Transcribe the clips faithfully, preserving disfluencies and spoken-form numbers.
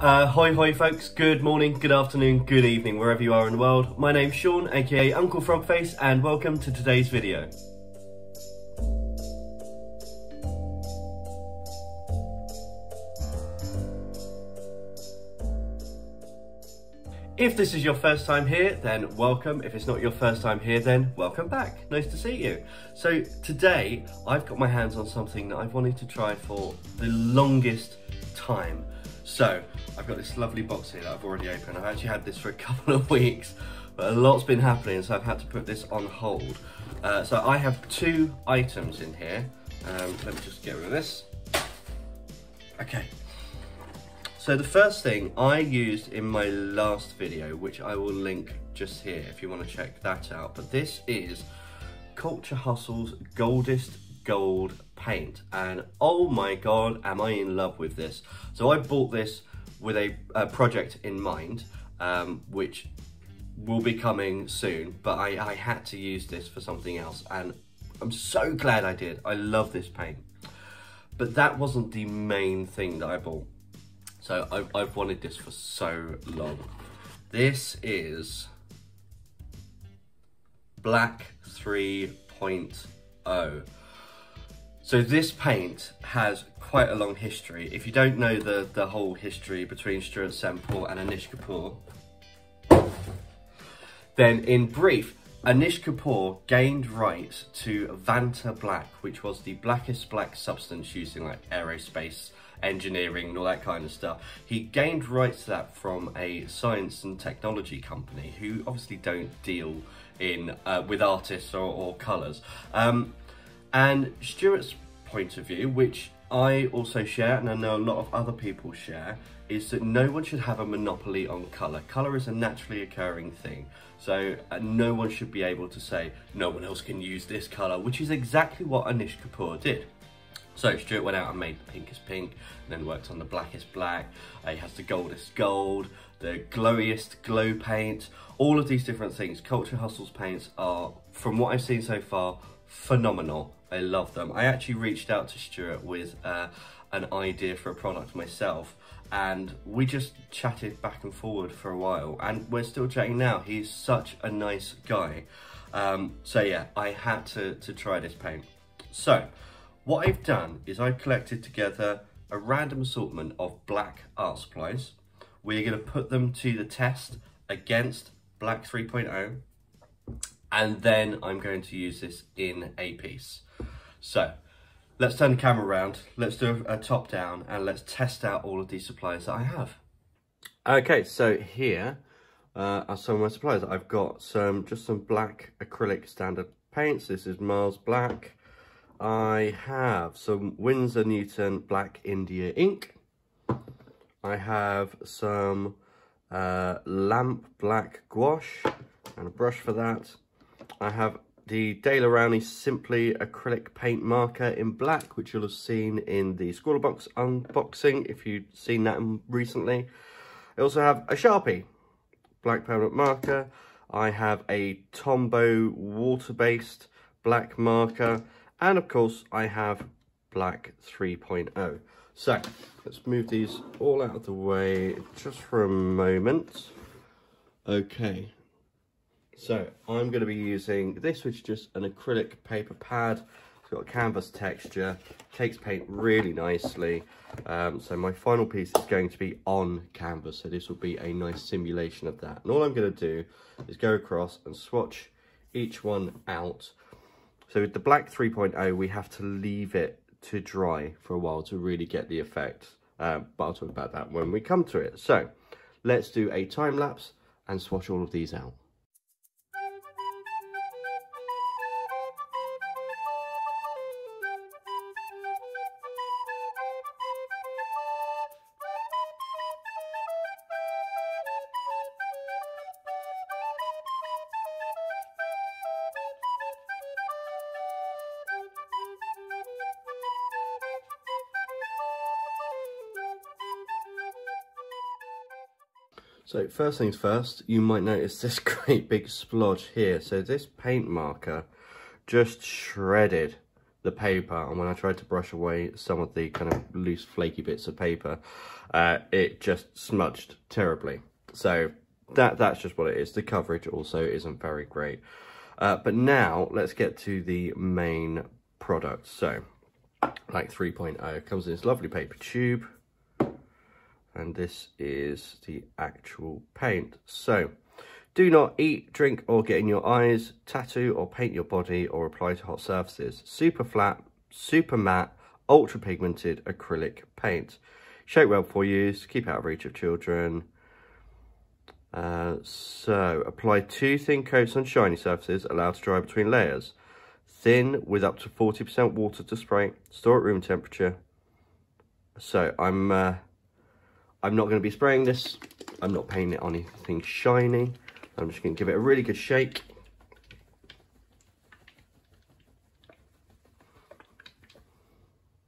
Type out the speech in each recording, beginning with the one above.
Uh, hi, hi folks, good morning, good afternoon, good evening, wherever you are in the world. My name's Sean, aka Uncle Frogface, and welcome to today's video. If this is your first time here, then welcome. If it's not your first time here, then welcome back. Nice to see you. So today, I've got my hands on something that I've wanted to try for the longest time. So I've got this lovely box here that I've already opened. I've actually had this for a couple of weeks, but a lot's been happening, so I've had to put this on hold. Uh, so I have two items in here. Um, let me just get rid of this. Okay. So the first thing I used in my last video, which I will link just here if you want to check that out, but this is Culture Hustle's Goldest Gold paint, and oh my god, am I in love with this. So I bought this with a, a project in mind, um, which will be coming soon, but I, I had to use this for something else, and I'm so glad I did. I love this paint. But that wasn't the main thing that I bought. So I've, I've wanted this for so long. This is Black three point oh. So this paint has quite a long history. If you don't know the, the whole history between Stuart Semple and Anish Kapoor, then in brief, Anish Kapoor gained rights to Vanta Black, which was the blackest black substance used in like aerospace engineering and all that kind of stuff. He gained rights to that from a science and technology company who obviously don't deal in uh, with artists or, or colours. Um, and Stuart's point of view, which I also share and I know a lot of other people share, is that no one should have a monopoly on colour. Colour is a naturally occurring thing, so uh, no one should be able to say no one else can use this colour, which is exactly what Anish Kapoor did. So Stuart went out and made the pinkest pink, and then worked on the blackest black. Uh, he has the goldest gold, the glowiest glow paint, all of these different things. Culture Hustle's paints are, from what I've seen so far, phenomenal. I love them. I actually reached out to Stuart with uh, an idea for a product myself, and we just chatted back and forward for a while, and we're still chatting now. He's such a nice guy. Um, so yeah, I had to, to try this paint. So. What I've done is I've collected together a random assortment of black art supplies. We're going to put them to the test against Black three point oh, and then I'm going to use this in a piece. So let's turn the camera around, let's do a top down, and let's test out all of these supplies that I have. Okay, so here uh, are some of my supplies. I've got some just some black acrylic standard paints. This is Mars Black. I have some Winsor Newton Black India ink. I have some uh, lamp black gouache and a brush for that. I have the Daler-Rowney Simply acrylic paint marker in black, which you'll have seen in the Squalabox unboxing if you've seen that recently. I also have a Sharpie black permanent marker. I have a Tombow water-based black marker. And of course, I have Black three point oh. So let's move these all out of the way just for a moment. Okay, so I'm going to be using this, which is just an acrylic paper pad. It's got a canvas texture, takes paint really nicely. Um, so my final piece is going to be on canvas. So this will be a nice simulation of that. And all I'm going to do is go across and swatch each one out. So with the Black three point oh, we have to leave it to dry for a while to really get the effect. Uh, but I'll talk about that when we come to it. So let's do a time lapse and swatch all of these out. So first things first, you might notice this great big splodge here. So this paint marker just shredded the paper, and when I tried to brush away some of the kind of loose flaky bits of paper, uh, it just smudged terribly. So that that's just what it is. The coverage also isn't very great. Uh, but now let's get to the main product. So Black three point oh comes in this lovely paper tube, and this is the actual paint. So do not eat, drink or get in your eyes, tattoo or paint your body or apply to hot surfaces. Super flat, super matte, ultra pigmented acrylic paint. Shake well before use, keep out of reach of children. Uh, so apply two thin coats on shiny surfaces, allow to dry between layers. Thin with up to forty percent water to spray, store at room temperature. So I'm uh, I'm not going to be spraying this. I'm not painting it on anything shiny. I'm just going to give it a really good shake.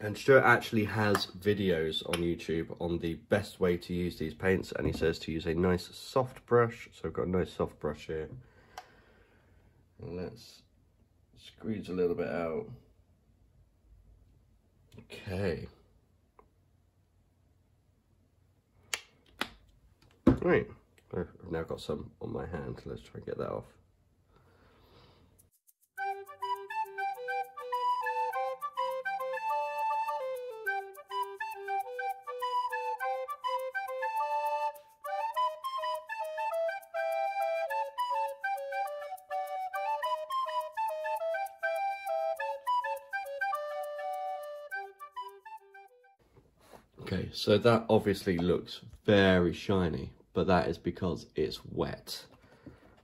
And Stuart actually has videos on YouTube on the best way to use these paints, and he says to use a nice soft brush. So I've got a nice soft brush here. And let's squeeze a little bit out. Okay. Right, I've now got some on my hand. Let's try and get that off. Okay, so that obviously looks very shiny, but that is because it's wet.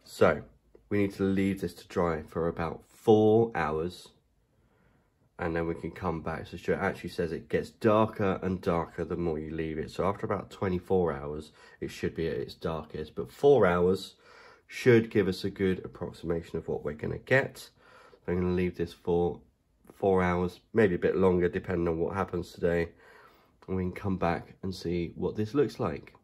So we need to leave this to dry for about four hours and then we can come back. So Stuart actually says it gets darker and darker the more you leave it. So after about twenty-four hours, it should be at its darkest, but four hours should give us a good approximation of what we're gonna get. I'm gonna leave this for four hours, maybe a bit longer, depending on what happens today. And we can come back and see what this looks like.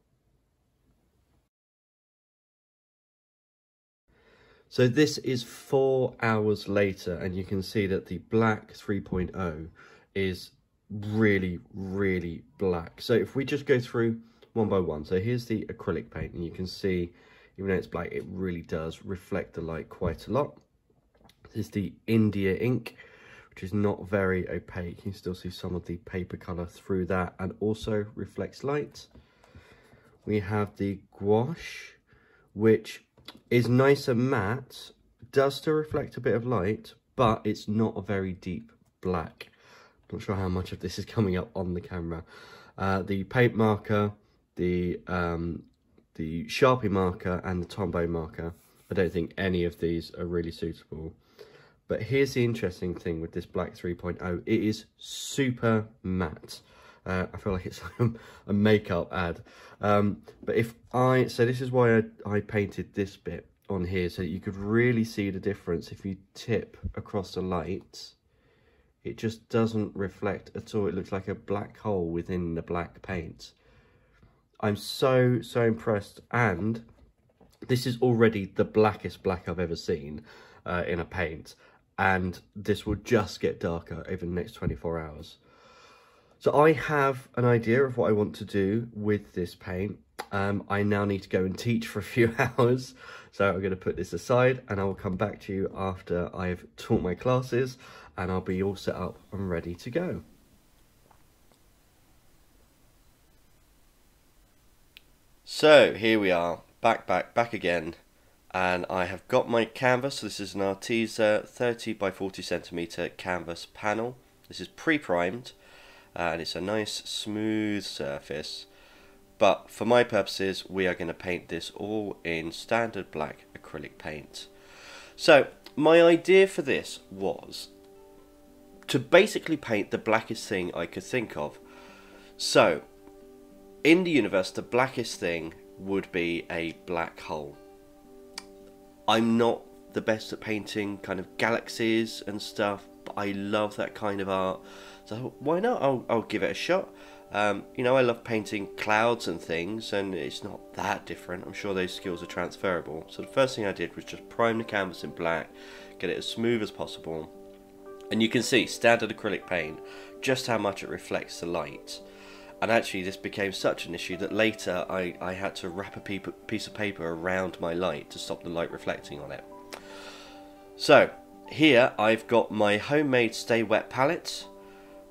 So this is four hours later, and you can see that the black three point oh is really, really black. So if we just go through one by one, so here's the acrylic paint, and you can see, even though it's black, it really does reflect the light quite a lot. This is the India ink, which is not very opaque. You can still see some of the paper colour through that, and also reflects light. We have the gouache, which is nice and matte, does still reflect a bit of light, but it's not a very deep black. I'm not sure how much of this is coming up on the camera. Uh, the paint marker, the um, the Sharpie marker and the Tombow marker. I don't think any of these are really suitable. But here's the interesting thing with this black three point oh. It is super matte. Uh, I feel like it's a makeup ad. Um, but if I, so this is why I, I painted this bit on here, so that you could really see the difference. If you tip across the light, it just doesn't reflect at all. It looks like a black hole within the black paint. I'm so, so impressed. And this is already the blackest black I've ever seen uh, in a paint. And this will just get darker over the next twenty-four hours. So I have an idea of what I want to do with this paint. Um, I now need to go and teach for a few hours. So I'm going to put this aside and I will come back to you after I've taught my classes and I'll be all set up and ready to go. So here we are, back, back, back again. And I have got my canvas. So this is an Arteza thirty by forty centimeter canvas panel. This is pre-primed. Uh, and it's a nice smooth surface, but for my purposes we are going to paint this all in standard black acrylic paint. So my idea for this was to basically paint the blackest thing I could think of. So in the universe, the blackest thing would be a black hole. I'm not the best at painting kind of galaxies and stuff, but I love that kind of art. So why not? I'll, I'll give it a shot. Um, you know, I love painting clouds and things, and it's not that different. I'm sure those skills are transferable. So the first thing I did was just prime the canvas in black, get it as smooth as possible. And you can see, standard acrylic paint, just how much it reflects the light. And actually this became such an issue that later I, I had to wrap a piece of paper around my light to stop the light reflecting on it. So here I've got my homemade Stay Wet palette.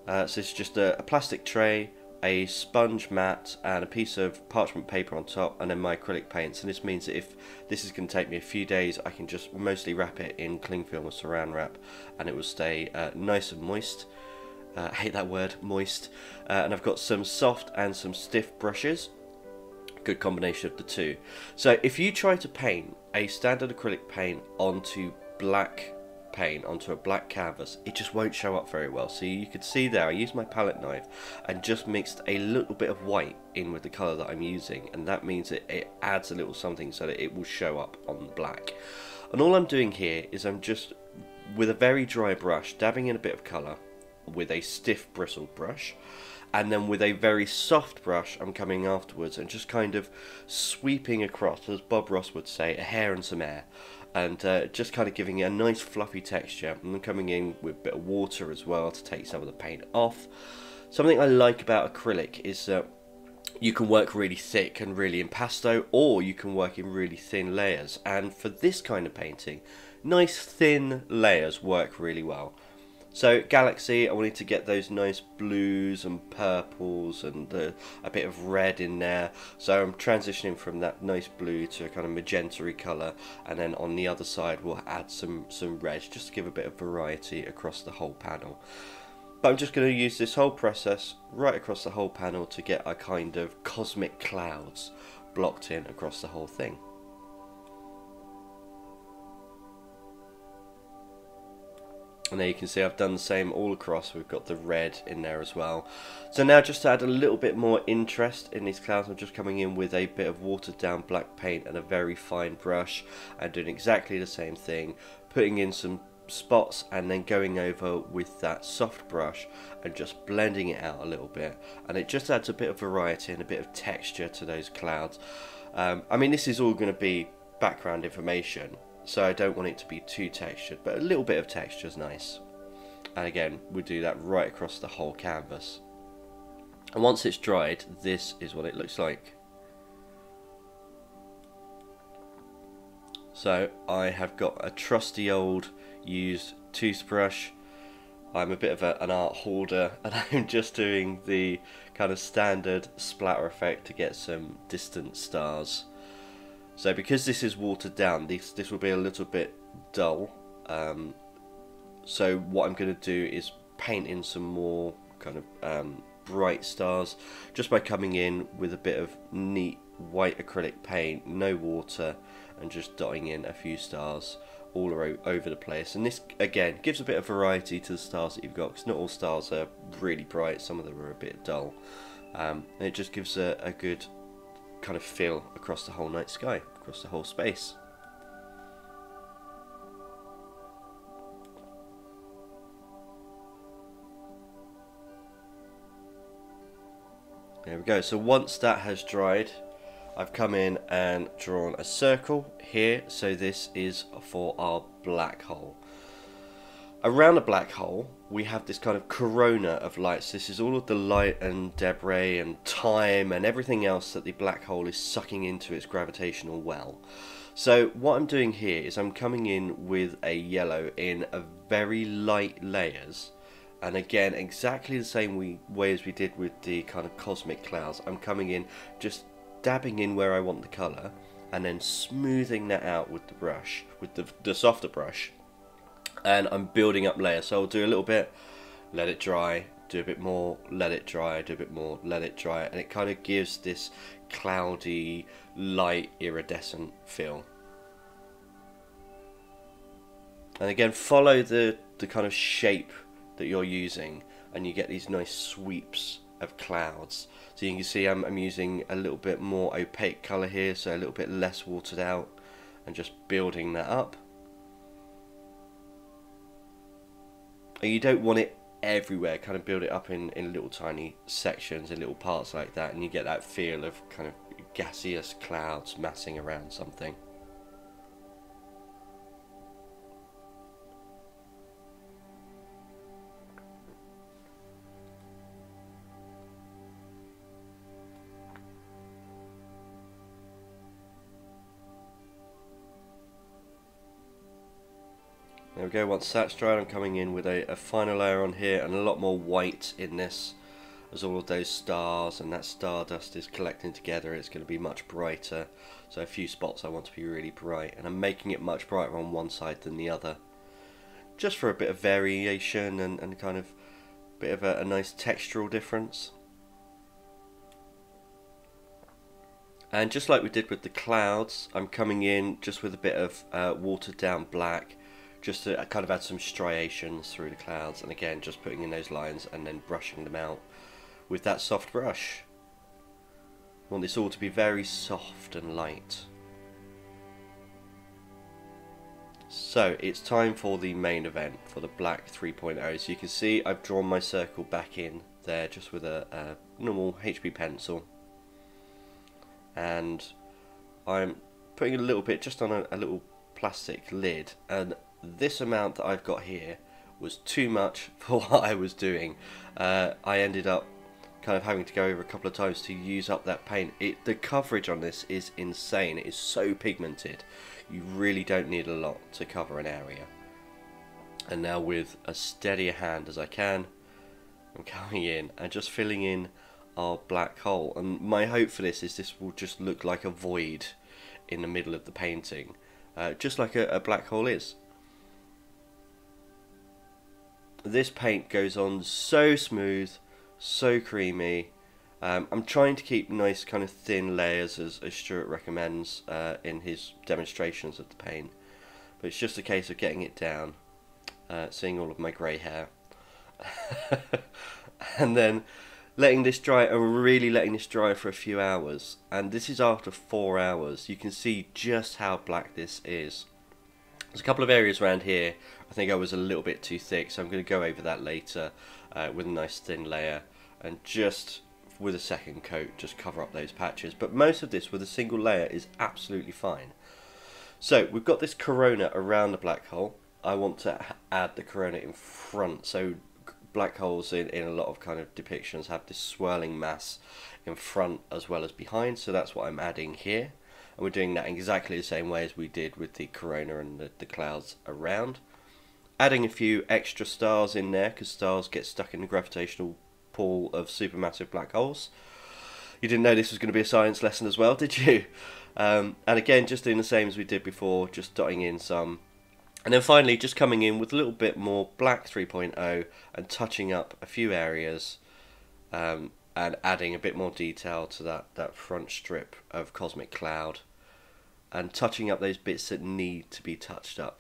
Uh, so it's just a, a plastic tray, a sponge mat and a piece of parchment paper on top, and then my acrylic paints. And this means that if this is going to take me a few days, I can just mostly wrap it in cling film or saran wrap and it will stay uh, nice and moist. Uh, I hate that word, moist. Uh, and I've got some soft and some stiff brushes. Good combination of the two. So if you try to paint a standard acrylic paint onto black paint, onto a black canvas, it just won't show up very well. So you could see there, I used my palette knife and just mixed a little bit of white in with the colour that I'm using, and that means it, it adds a little something so that it will show up on the black. And all I'm doing here is I'm just, with a very dry brush, dabbing in a bit of colour with a stiff bristled brush, and then with a very soft brush I'm coming afterwards and just kind of sweeping across, as Bob Ross would say, a hair and some air, and uh, just kind of giving it a nice fluffy texture. And then coming in with a bit of water as well to take some of the paint off. Something I like about acrylic is that uh, you can work really thick and really impasto, or you can work in really thin layers, and for this kind of painting, nice thin layers work really well. So Galaxy, I wanted to get those nice blues and purples and uh, a bit of red in there. So I'm transitioning from that nice blue to a kind of magenta-y colour, and then on the other side we'll add some, some red, just to give a bit of variety across the whole panel. But I'm just going to use this whole process right across the whole panel to get a kind of cosmic clouds blocked in across the whole thing. And there you can see I've done the same all across. We've got the red in there as well. So now, just to add a little bit more interest in these clouds, I'm just coming in with a bit of watered down black paint and a very fine brush and doing exactly the same thing, putting in some spots and then going over with that soft brush and just blending it out a little bit. And it just adds a bit of variety and a bit of texture to those clouds. Um, I mean, this is all going to be background information, so I don't want it to be too textured, but a little bit of texture is nice. And again, we'll do that right across the whole canvas. And once it's dried, this is what it looks like. So I have got a trusty old used toothbrush. I'm a bit of a, an art hoarder, and I'm just doing the kind of standard splatter effect to get some distant stars. So because this is watered down, this, this will be a little bit dull. Um, so what I'm going to do is paint in some more kind of um, bright stars, just by coming in with a bit of neat white acrylic paint, no water, and just dotting in a few stars all over the place. And this, again, gives a bit of variety to the stars that you've got, because not all stars are really bright, some of them are a bit dull. Um, and it just gives a, a good kind of feel across the whole night sky, across the whole space. There we go. So once that has dried, I've come in and drawn a circle here. So this is for our black hole. Around a black hole, we have this kind of corona of lights. This is all of the light and debris and time and everything else that the black hole is sucking into its gravitational well. So what I'm doing here is I'm coming in with a yellow in a very light layers. And again, exactly the same way, way as we did with the kind of cosmic clouds. I'm coming in, just dabbing in where I want the colour, and then smoothing that out with the brush, with the, the softer brush. And I'm building up layers, so I'll do a little bit, let it dry, do a bit more, let it dry, do a bit more, let it dry, and it kind of gives this cloudy, light, iridescent feel. And again, follow the, the kind of shape that you're using, and you get these nice sweeps of clouds. So you can see I'm, I'm using a little bit more opaque colour here, so a little bit less watered out, and just building that up. And you don't want it everywhere, kind of build it up in, in little tiny sections and little parts like that, and you get that feel of kind of gaseous clouds massing around something. There we go, once that's dried, I'm coming in with a, a final layer on here and a lot more white in this, as all of those stars and that stardust is collecting together. It's going to be much brighter, so a few spots I want to be really bright, and I'm making it much brighter on one side than the other, just for a bit of variation and, and kind of bit of a, a nice textural difference. And just like we did with the clouds, I'm coming in just with a bit of uh, watered down black, just to kind of add some striations through the clouds, and again just putting in those lines and then brushing them out with that soft brush. I want this all to be very soft and light. So it's time for the main event for the Black three point oh. So you can see I've drawn my circle back in there just with a, a normal H B pencil, and I'm putting a little bit just on a, a little plastic lid, and this amount that I've got here was too much for what I was doing. Uh, I ended up kind of having to go over a couple of times to use up that paint. It, the coverage on this is insane. It is so pigmented. You really don't need a lot to cover an area. And now with as steady a hand as I can, I'm coming in and just filling in our black hole. And my hope for this is this will just look like a void in the middle of the painting, uh, just like a, a black hole is. This paint goes on so smooth, so creamy. um, I'm trying to keep nice kind of thin layers as, as Stuart recommends uh, in his demonstrations of the paint, but it's just a case of getting it down, uh, seeing all of my grey hair and then letting this dry, and really letting this dry for a few hours. And this is after four hours. You can see just how black this is. There's a couple of areas around here I think I was a little bit too thick, so I'm going to go over that later uh, with a nice thin layer, and just with a second coat just cover up those patches. But most of this with a single layer is absolutely fine. So we've got this corona around the black hole. I want to add the corona in front. So black holes in, in a lot of kind of depictions have this swirling mass in front as well as behind, so that's what I'm adding here. And we're doing that in exactly the same way as we did with the corona and the, the clouds around. Adding a few extra stars in there, because stars get stuck in the gravitational pull of supermassive black holes. You didn't know this was going to be a science lesson as well, did you? Um, and again, just doing the same as we did before, just dotting in some. And then finally, just coming in with a little bit more Black three point oh and touching up a few areas, um, and adding a bit more detail to that, that front strip of cosmic cloud, and touching up those bits that need to be touched up.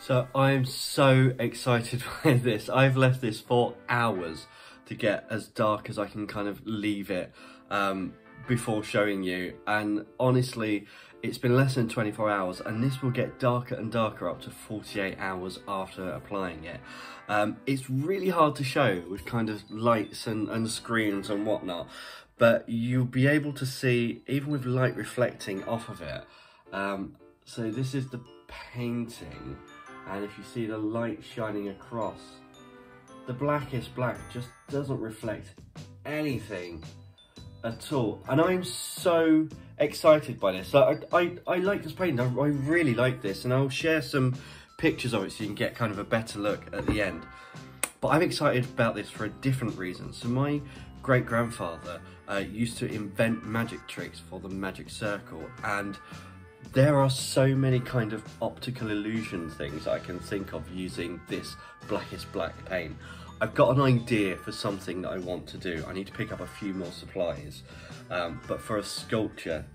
So I'm so excited by this. I've left this for hours to get as dark as I can kind of leave it um, before showing you. And honestly, it's been less than twenty-four hours, and this will get darker and darker up to forty-eight hours after applying it. Um, it's really hard to show with kind of lights and, and screens and whatnot, but you'll be able to see even with light reflecting off of it. Um, so this is the painting. And if you see the light shining across, the blackest black just doesn't reflect anything at all. And I'm so excited by this. Like, I, I, I like this paint. I, I really like this. And I'll share some pictures of it so you can get kind of a better look at the end. But I'm excited about this for a different reason. So my great-grandfather uh, used to invent magic tricks for the magic circle, and there are so many kind of optical illusion things I can think of using this blackest black paint. I've got an idea for something that I want to do. I need to pick up a few more supplies, um, but for a sculpture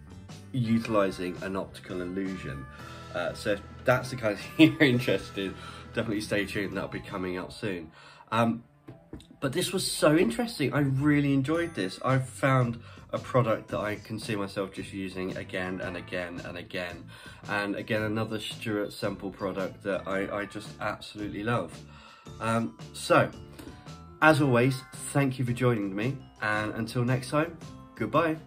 utilising an optical illusion. Uh, so if that's the kind of thing you're interested in, definitely stay tuned, that'll be coming up soon. Um, but this was so interesting, I really enjoyed this. I've found a product that I can see myself just using again and again and again. And again, another Stuart Semple product that I, I just absolutely love. Um, so, as always, thank you for joining me, and until next time, goodbye.